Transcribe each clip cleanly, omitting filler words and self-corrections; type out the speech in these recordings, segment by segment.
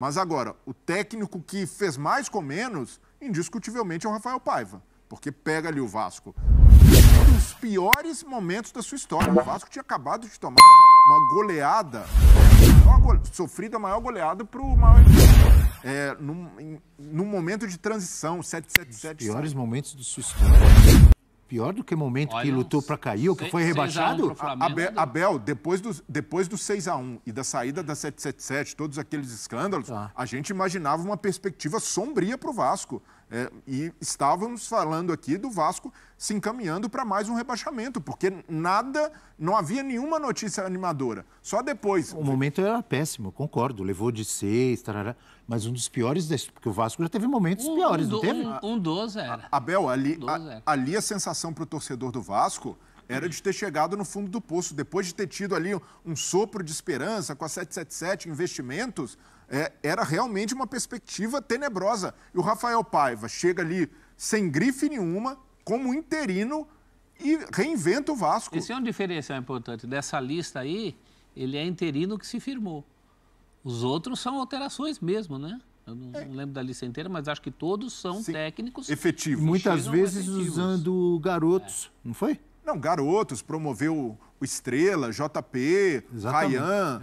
Mas agora, o técnico que fez mais com menos, indiscutivelmente, é o Rafael Paiva, porque pega ali o Vasco. Um dos piores momentos da sua história. O Vasco tinha acabado de tomar uma goleada, sofrido a maior goleada para o maior... num momento de transição, 7-7-7. Piores momentos da sua história. Pior do que o momento que lutou para cair, ou que foi rebaixado? Abel, depois do 6-1 e da saída da 777, todos aqueles escândalos, a gente imaginava uma perspectiva sombria para o Vasco. E estávamos falando aqui do Vasco se encaminhando para mais um rebaixamento, porque nada, não havia nenhuma notícia animadora. Só depois. O momento era péssimo, concordo. Levou de 6, tarará. Mas um dos piores, porque o Vasco já teve momentos piores, não teve? 1-12 era. Abel, ali a sensação para o torcedor do Vasco era de ter chegado no fundo do poço, depois de ter tido ali um sopro de esperança com a 777 investimentos, era realmente uma perspectiva tenebrosa. E o Rafael Paiva chega ali sem grife nenhuma, como interino, e reinventa o Vasco. Essa é uma diferença importante. Dessa lista aí, ele é interino que se firmou. Os outros são alterações mesmo, né? Eu não lembro da lista inteira, mas acho que todos são técnicos efetivos. Muitas vezes usando garotos, não foi? Não, garotos, promoveu o Estrela, JP, Ryan,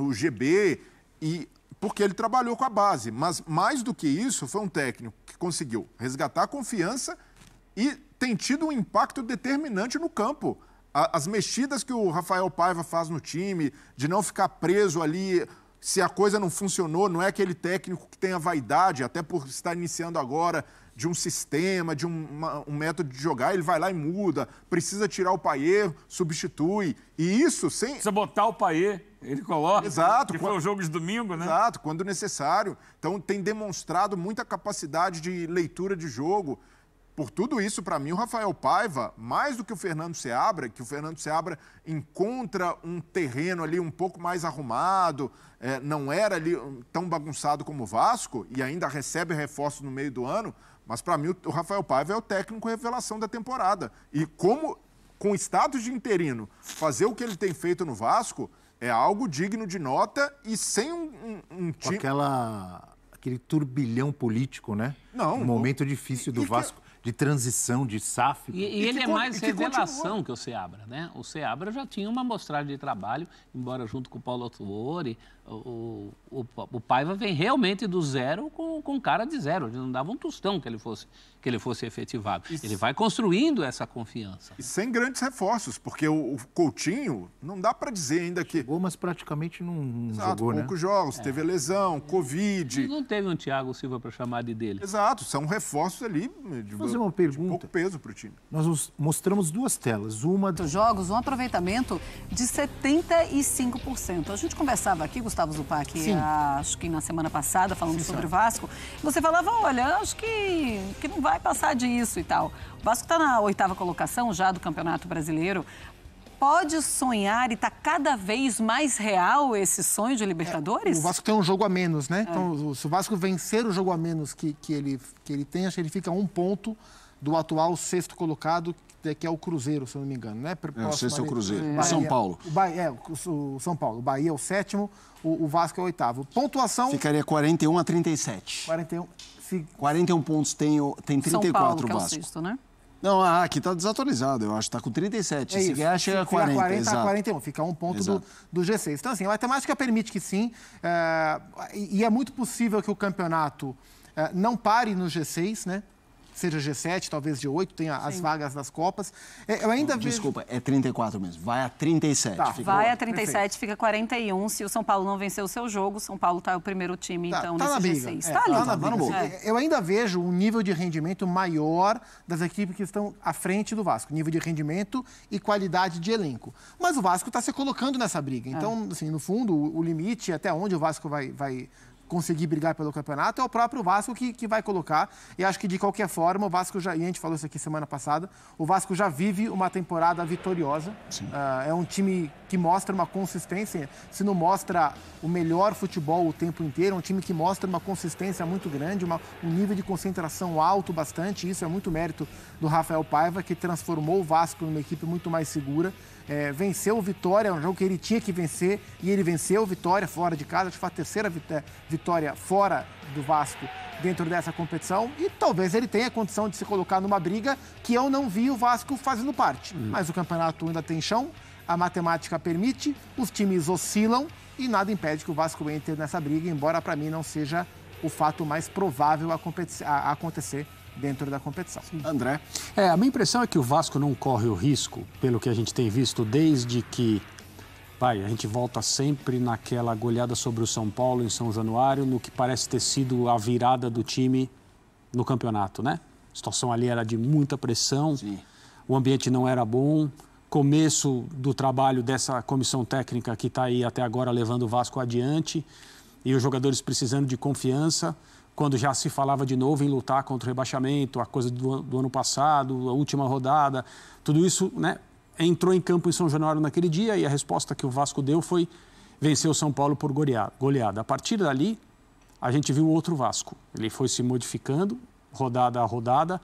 o GB, e porque ele trabalhou com a base. Mas mais do que isso, foi um técnico que conseguiu resgatar a confiança e tem tido um impacto determinante no campo. As mexidas que o Rafael Paiva faz no time, de não ficar preso ali, se a coisa não funcionou, não é aquele técnico que tem a vaidade, até por estar iniciando agora, de um sistema, de um método de jogar, ele vai lá e muda, precisa tirar o Paier, substitui, e isso sem... Precisa botar o Paier, ele coloca, exato, que foi o jogo de domingo, né? Exato, quando necessário. Então tem demonstrado muita capacidade de leitura de jogo. Por tudo isso, para mim, o Rafael Paiva, mais do que o Fernando Seabra, que o Fernando Seabra encontra um terreno ali um pouco mais arrumado, não era ali tão bagunçado como o Vasco, e ainda recebe reforços no meio do ano, mas para mim o Rafael Paiva é o técnico revelação da temporada. E como, com o status de interino, fazer o que ele tem feito no Vasco é algo digno de nota e sem um time... Aquele turbilhão político, né? Um momento difícil do Vasco. De transição, de SAF. E ele é mais revelação que o Seabra, né? O Seabra já tinha uma amostragem de trabalho, embora junto com o Paulo Autuori, o Paiva vem realmente do zero com cara de zero. Ele não dava um tostão que ele fosse efetivado. Ele vai construindo essa confiança. E sem grandes reforços, porque o Coutinho, não dá para dizer ainda que... Jogou, mas praticamente não jogou, né? Poucos jogos, teve lesão, Covid... Não teve um Thiago Silva para chamar de dele. Exato, são reforços ali... Fazer uma pergunta. Pouco peso para o time. Nós mostramos duas telas, uma dos jogos, um aproveitamento de 75%. A gente conversava aqui, Gustavo Zupac, acho que na semana passada, falando sobre o Vasco. Você falava, olha, acho que não vai passar disso e tal. O Vasco está na 8ª colocação já do Campeonato Brasileiro. Pode sonhar e está cada vez mais real esse sonho de Libertadores? O Vasco tem um jogo a menos, né? Então, se o Vasco vencer o jogo a menos que ele tem, acho que ele fica a um ponto do atual 6º colocado, que é o Cruzeiro, se eu não me engano, né? O 6º é o Cruzeiro, o São Paulo. O São Paulo, o Bahia é o 7º, o Vasco é o 8º. Pontuação... Ficaria 41-37. 41 pontos tem 34 São Paulo, que é o Vasco. 6º, né? Não, aqui está desatualizado, eu acho. Está com 37. Se ganhar, chega a 40. Fica 40 a 41. Fica um ponto do G6. Então, assim, a matemática permite que sim. E é muito possível que o campeonato não pare no G6, né? Seja G7, talvez G8, tem as vagas das Copas. Eu ainda vejo... Desculpa, é 34 mesmo. Vai a 37. Tá, vai a 37, fica 41. Se o São Paulo não vencer o seu jogo, o São Paulo está o primeiro time, então, nesse G6. Está ali. Eu ainda vejo um nível de rendimento maior das equipes que estão à frente do Vasco. Nível de rendimento e qualidade de elenco. Mas o Vasco está se colocando nessa briga. Então, assim, no fundo, o limite até onde o Vasco vai conseguir brigar pelo campeonato, é o próprio Vasco que vai colocar. E acho que, de qualquer forma, o Vasco já... E a gente falou isso aqui semana passada. O Vasco já vive uma temporada vitoriosa. É um time que mostra uma consistência. Se não mostra o melhor futebol o tempo inteiro, é um time que mostra uma consistência muito grande, um nível de concentração alto bastante. Isso é muito mérito do Rafael Paiva, que transformou o Vasco numa equipe muito mais segura. venceu o Vitória, um jogo que ele tinha que vencer, e ele venceu o Vitória fora de casa, acho que foi a terceira vitória fora do Vasco dentro dessa competição, e talvez ele tenha a condição de se colocar numa briga que eu não vi o Vasco fazendo parte. Mas o campeonato ainda tem chão, a matemática permite, os times oscilam e nada impede que o Vasco entre nessa briga, embora para mim não seja o fato mais provável a acontecer dentro da competição. André? A minha impressão é que o Vasco não corre o risco, pelo que a gente tem visto, desde que a gente volta sempre naquela goleada sobre o São Paulo em São Januário, no que parece ter sido a virada do time no campeonato, né? A situação ali era de muita pressão, sim, o ambiente não era bom, começo do trabalho dessa comissão técnica que está aí até agora levando o Vasco adiante e os jogadores precisando de confiança, quando já se falava de novo em lutar contra o rebaixamento, a coisa do ano passado, a última rodada, tudo isso, né? Entrou em campo em São Januário naquele dia e a resposta que o Vasco deu foi vencer o São Paulo por goleada. A partir dali, a gente viu outro Vasco. Ele foi se modificando, rodada a rodada.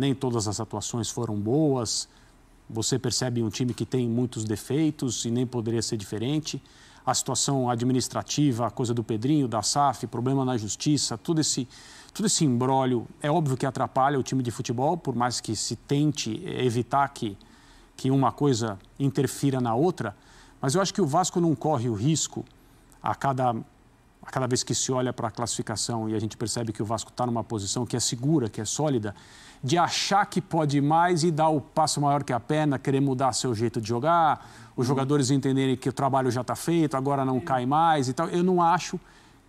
Nem todas as atuações foram boas. Você percebe um time que tem muitos defeitos e nem poderia ser diferente. A situação administrativa, a coisa do Pedrinho, da SAF, problema na justiça, todo esse imbróglio. É óbvio que atrapalha o time de futebol, por mais que se tente evitar que uma coisa interfira na outra, mas eu acho que o Vasco não corre o risco a cada vez que se olha para a classificação e a gente percebe que o Vasco está numa posição que é segura, que é sólida, de achar que pode mais e dar o passo maior que a perna, querer mudar seu jeito de jogar, os jogadores entenderem que o trabalho já está feito, agora não cai mais e tal. Eu não acho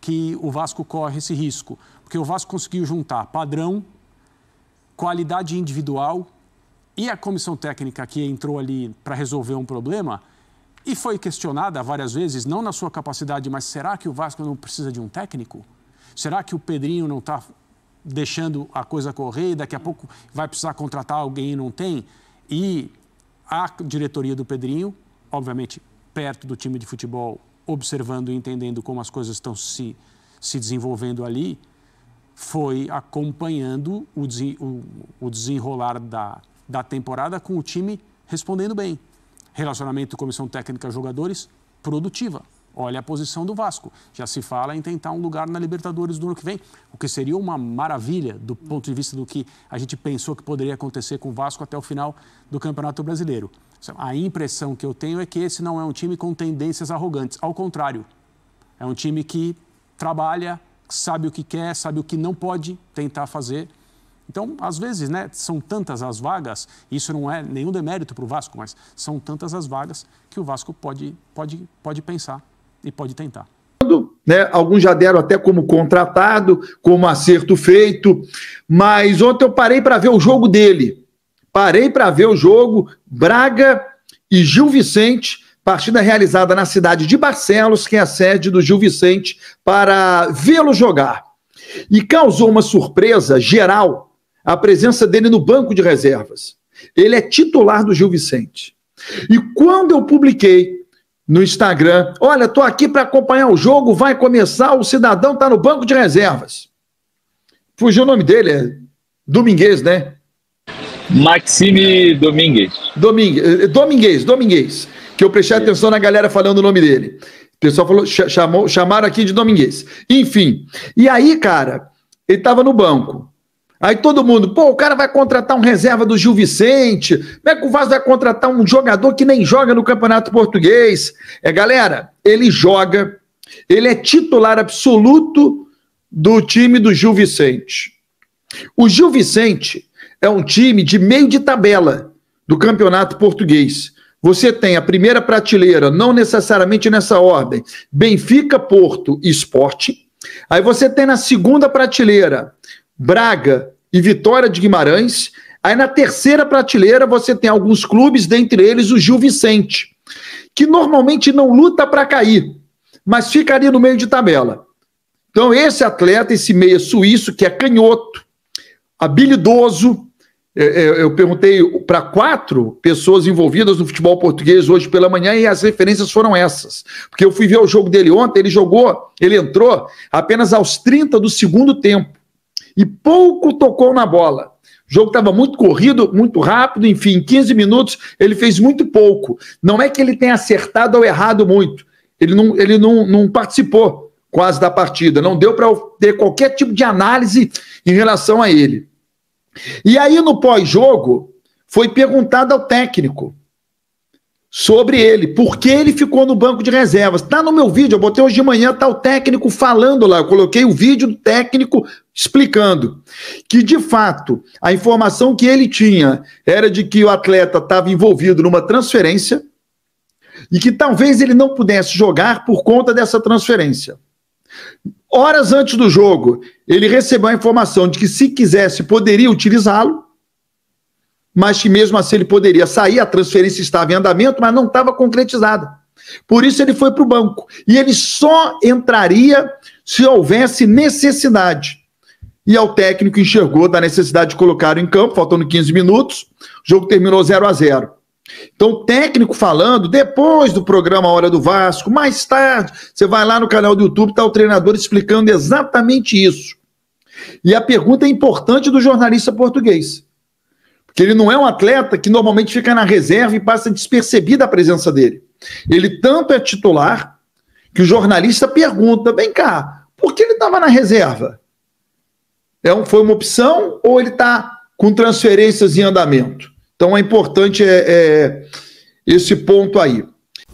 que o Vasco corre esse risco, porque o Vasco conseguiu juntar padrão, qualidade individual, e a comissão técnica que entrou ali para resolver um problema e foi questionada várias vezes, não na sua capacidade, mas será que o Vasco não precisa de um técnico? Será que o Pedrinho não está deixando a coisa correr e daqui a pouco vai precisar contratar alguém e não tem? E a diretoria do Pedrinho, obviamente perto do time de futebol, observando e entendendo como as coisas estão se desenvolvendo ali, foi acompanhando o desenrolar da temporada com o time respondendo bem. Relacionamento comissão técnica jogadores produtiva. Olha a posição do Vasco. Já se fala em tentar um lugar na Libertadores do ano que vem, o que seria uma maravilha do ponto de vista do que a gente pensou que poderia acontecer com o Vasco até o final do Campeonato Brasileiro. A impressão que eu tenho é que esse não é um time com tendências arrogantes. Ao contrário, é um time que trabalha, sabe o que quer, sabe o que não pode tentar fazer. Então, às vezes, né, são tantas as vagas, isso não é nenhum demérito para o Vasco, mas são tantas as vagas que o Vasco pode pensar e pode tentar. Né, alguns já deram até como contratado, como acerto feito, mas ontem eu parei para ver o jogo dele. Parei para ver o jogo Braga e Gil Vicente, partida realizada na cidade de Barcelos, que é a sede do Gil Vicente, para vê-lo jogar. E causou uma surpresa geral a presença dele no banco de reservas. Ele é titular do Gil Vicente. E quando eu publiquei no Instagram, olha, estou aqui para acompanhar o jogo, vai começar, o cidadão está no banco de reservas. Fugiu o nome dele, é Domingues, né? Maxime Domingues. Domingues, que eu prestei atenção na galera falando o nome dele. O pessoal falou, chamaram aqui de Domingues. Enfim, e aí, cara, ele estava no banco. Aí todo mundo, pô, o cara vai contratar um reserva do Gil Vicente, como é que o Vasco vai contratar um jogador que nem joga no Campeonato Português? Galera, ele joga, ele é titular absoluto do time do Gil Vicente. O Gil Vicente é um time de meio de tabela do Campeonato Português. Você tem a primeira prateleira, não necessariamente nessa ordem, Benfica, Porto e Esporte. Aí você tem na segunda prateleira Braga e Vitória de Guimarães. Aí na terceira prateleira você tem alguns clubes, dentre eles o Gil Vicente, que normalmente não luta para cair, mas fica ali no meio de tabela. Então esse atleta, esse meia suíço, que é canhoto, habilidoso, eu perguntei para 4 pessoas envolvidas no futebol português hoje pela manhã e as referências foram essas. Porque eu fui ver o jogo dele ontem, ele entrou apenas aos 30 do segundo tempo. E pouco tocou na bola. O jogo estava muito corrido, muito rápido, enfim, em 15 minutos ele fez muito pouco. Não é que ele tenha acertado ou errado muito. Ele não participou quase da partida, não deu para ter qualquer tipo de análise em relação a ele. E aí no pós-jogo foi perguntado ao técnico sobre ele, por que ele ficou no banco de reservas. Tá no meu vídeo, eu botei hoje de manhã, tá o técnico falando lá, eu coloquei o vídeo do técnico explicando que de fato a informação que ele tinha era de que o atleta estava envolvido numa transferência e que talvez ele não pudesse jogar por conta dessa transferência. Horas antes do jogo, ele recebeu a informação de que se quisesse poderia utilizá-lo, mas que mesmo assim ele poderia sair, a transferência estava em andamento, mas não estava concretizada. Por isso ele foi para o banco. E ele só entraria se houvesse necessidade. E o técnico enxergou da necessidade de colocar em campo, faltando 15 minutos, o jogo terminou 0 a 0. Então o técnico falando, depois do programa Hora do Vasco, mais tarde, você vai lá no canal do YouTube, está o treinador explicando exatamente isso. E a pergunta é importante do jornalista português. Porque ele não é um atleta que normalmente fica na reserva e passa despercebida a presença dele. Ele tanto é titular que o jornalista pergunta, vem cá, por que ele estava na reserva? Foi uma opção ou ele está com transferências em andamento? Então é importante esse ponto aí.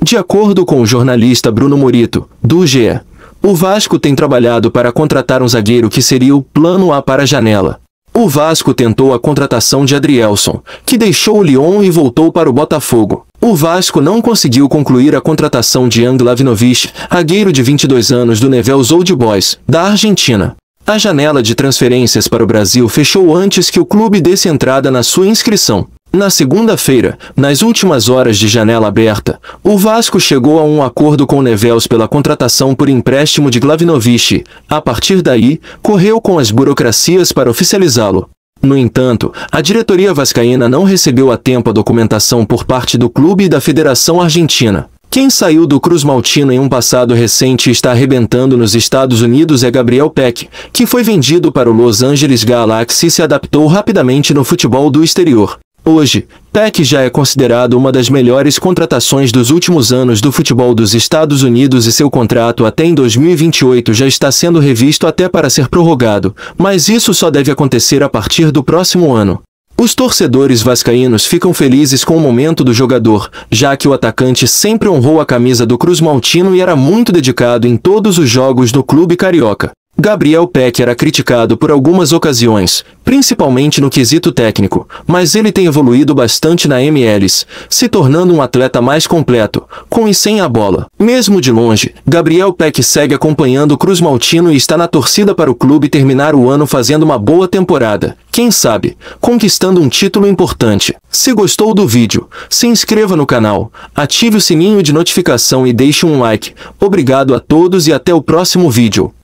De acordo com o jornalista Bruno Morito, do GE, o Vasco tem trabalhado para contratar um zagueiro que seria o plano A para a janela. O Vasco tentou a contratação de Adrielson, que deixou o Lyon e voltou para o Botafogo. O Vasco não conseguiu concluir a contratação de Ian Glavinovich, zagueiro de 22 anos do Newell's Old Boys, da Argentina. A janela de transferências para o Brasil fechou antes que o clube desse entrada na sua inscrição. Na segunda-feira, nas últimas horas de janela aberta, o Vasco chegou a um acordo com o Newell's pela contratação por empréstimo de Glavinovich. A partir daí, correu com as burocracias para oficializá-lo. No entanto, a diretoria vascaína não recebeu a tempo a documentação por parte do clube e da Federação Argentina. Quem saiu do Cruz Maltino em um passado recente e está arrebentando nos Estados Unidos é Gabriel Pec, que foi vendido para o Los Angeles Galaxy e se adaptou rapidamente no futebol do exterior. Hoje, Pec já é considerado uma das melhores contratações dos últimos anos do futebol dos Estados Unidos e seu contrato até em 2028 já está sendo revisto até para ser prorrogado, mas isso só deve acontecer a partir do próximo ano. Os torcedores vascaínos ficam felizes com o momento do jogador, já que o atacante sempre honrou a camisa do Cruz Maltino e era muito dedicado em todos os jogos no clube carioca. Gabriel Pec era criticado por algumas ocasiões, principalmente no quesito técnico, mas ele tem evoluído bastante na MLS, se tornando um atleta mais completo, com e sem a bola. Mesmo de longe, Gabriel Pec segue acompanhando o Cruz Maltino e está na torcida para o clube terminar o ano fazendo uma boa temporada, quem sabe, conquistando um título importante. Se gostou do vídeo, se inscreva no canal, ative o sininho de notificação e deixe um like. Obrigado a todos e até o próximo vídeo.